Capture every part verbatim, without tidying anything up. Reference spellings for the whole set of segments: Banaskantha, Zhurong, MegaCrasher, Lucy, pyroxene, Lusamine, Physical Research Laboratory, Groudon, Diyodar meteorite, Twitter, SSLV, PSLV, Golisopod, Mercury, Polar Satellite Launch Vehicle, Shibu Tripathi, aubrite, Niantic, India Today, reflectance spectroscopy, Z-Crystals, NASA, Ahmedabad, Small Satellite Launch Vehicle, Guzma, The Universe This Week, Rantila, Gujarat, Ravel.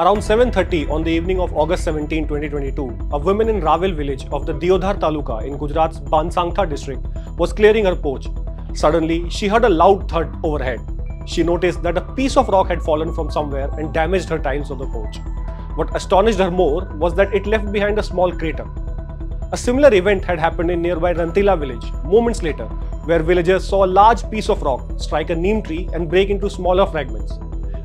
Around seven thirty on the evening of August seventeenth twenty twenty-two, a woman in Ravel village of the Diyodar taluka in Gujarat's Banaskantha district was clearing her porch. Suddenly, she heard a loud thud overhead. She noticed that a piece of rock had fallen from somewhere and damaged her tiles on the porch. What astonished her more was that it left behind a small crater. A similar event had happened in nearby Rantila village moments later, where villagers saw a large piece of rock strike a neem tree and break into smaller fragments.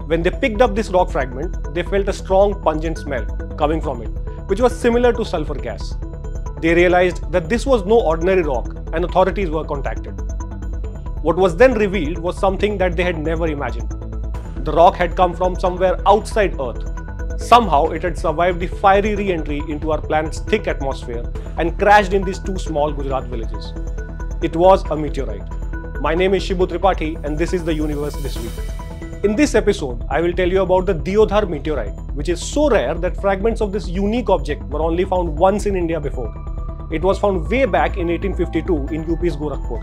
When they picked up this rock fragment, they felt a strong pungent smell coming from it, which was similar to sulfur gas. They realized that this was no ordinary rock and authorities were contacted. What was then revealed was something that they had never imagined. The rock had come from somewhere outside Earth. Somehow it had survived the fiery re-entry into our planet's thick atmosphere and crashed in these two small Gujarat villages. It was a meteorite. My name is Shibu Tripathi and this is The Universe This Week. In this episode, I will tell you about the Diyodar meteorite, which is so rare that fragments of this unique object were only found once in India before. It was found way back in eighteen fifty-two in U P's Gorakhpur.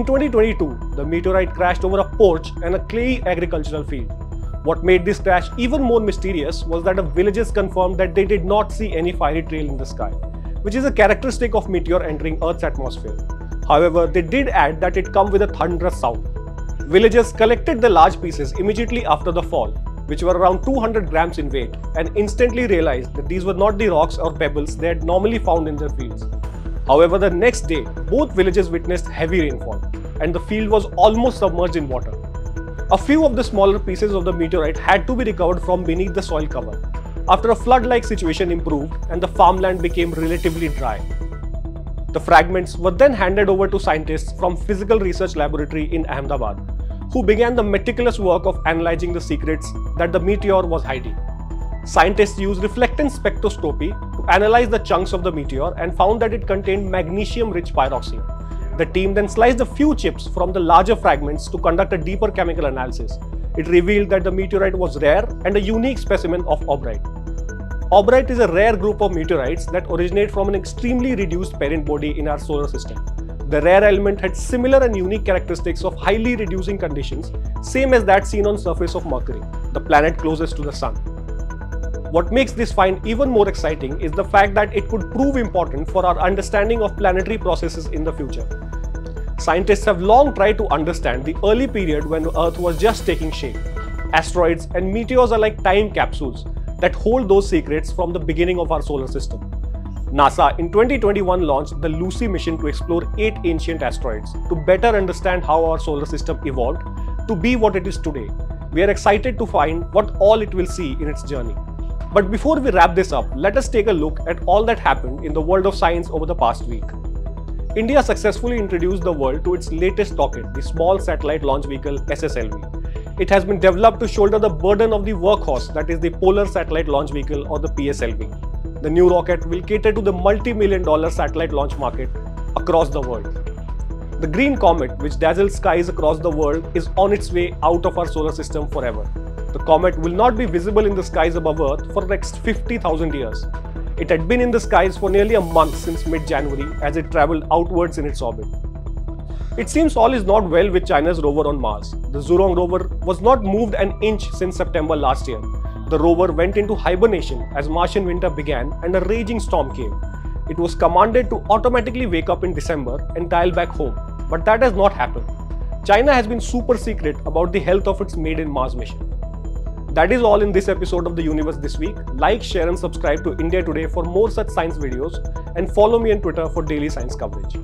In twenty twenty-two, the meteorite crashed over a porch and a clayey agricultural field. What made this crash even more mysterious was that the villagers confirmed that they did not see any fiery trail in the sky, which is a characteristic of meteor entering Earth's atmosphere. However, they did add that it came with a thunderous sound. Villagers collected the large pieces immediately after the fall, which were around two hundred grams in weight, and instantly realized that these were not the rocks or pebbles they had normally found in their fields. However, the next day, both villages witnessed heavy rainfall, and the field was almost submerged in water. A few of the smaller pieces of the meteorite had to be recovered from beneath the soil cover, after a flood-like situation improved and the farmland became relatively dry. The fragments were then handed over to scientists from Physical Research Laboratory in Ahmedabad, who began the meticulous work of analyzing the secrets that the meteor was hiding. Scientists used reflectance spectroscopy to analyze the chunks of the meteor and found that it contained magnesium-rich pyroxene. The team then sliced a few chips from the larger fragments to conduct a deeper chemical analysis. It revealed that the meteorite was rare and a unique specimen of aubrite. Aubrite is a rare group of meteorites that originate from an extremely reduced parent body in our solar system. The rare element had similar and unique characteristics of highly reducing conditions, same as that seen on the surface of Mercury, the planet closest to the Sun. What makes this find even more exciting is the fact that it could prove important for our understanding of planetary processes in the future. Scientists have long tried to understand the early period when Earth was just taking shape. Asteroids and meteors are like time capsules that hold those secrets from the beginning of our solar system. NASA in twenty twenty-one launched the Lucy mission to explore eight ancient asteroids to better understand how our solar system evolved to be what it is today. We are excited to find what all it will see in its journey. But before we wrap this up, let us take a look at all that happened in the world of science over the past week. India successfully introduced the world to its latest rocket, the Small Satellite Launch Vehicle S S L V. It has been developed to shoulder the burden of the workhorse that is the Polar Satellite Launch Vehicle or the P S L V. The new rocket will cater to the multi-million dollar satellite launch market across the world. The green comet, which dazzles skies across the world, is on its way out of our solar system forever. The comet will not be visible in the skies above Earth for the next fifty thousand years. It had been in the skies for nearly a month since mid-January as it travelled outwards in its orbit. It seems all is not well with China's rover on Mars. The Zhurong rover was not moved an inch since September last year. The rover went into hibernation as Martian winter began and a raging storm came. It was commanded to automatically wake up in December and dial back home, but that has not happened. China has been super secret about the health of its Made in Mars mission. That is all in this episode of The Universe This Week. Like, share and subscribe to India Today for more such science videos and follow me on Twitter for daily science coverage.